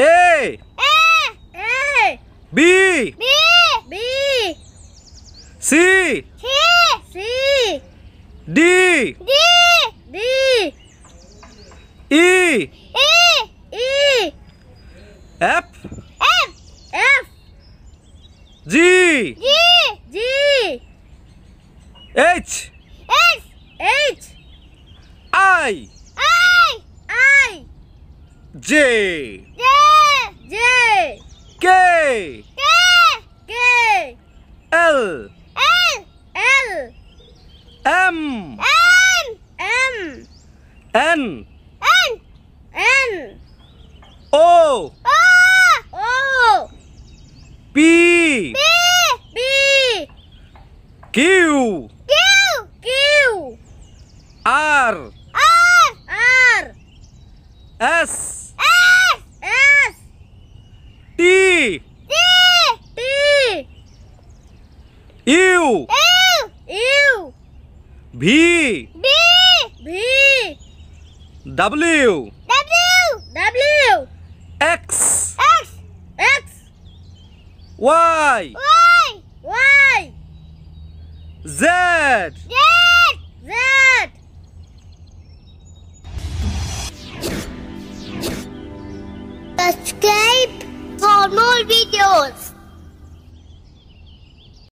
A B B C C D D E E F F F G G H H H I J J K K L L L M M N N N O O P P Q Q Q R R S T T T U U V V V W W W X X X Y Y Y Z Z Z Subscribe for more videos.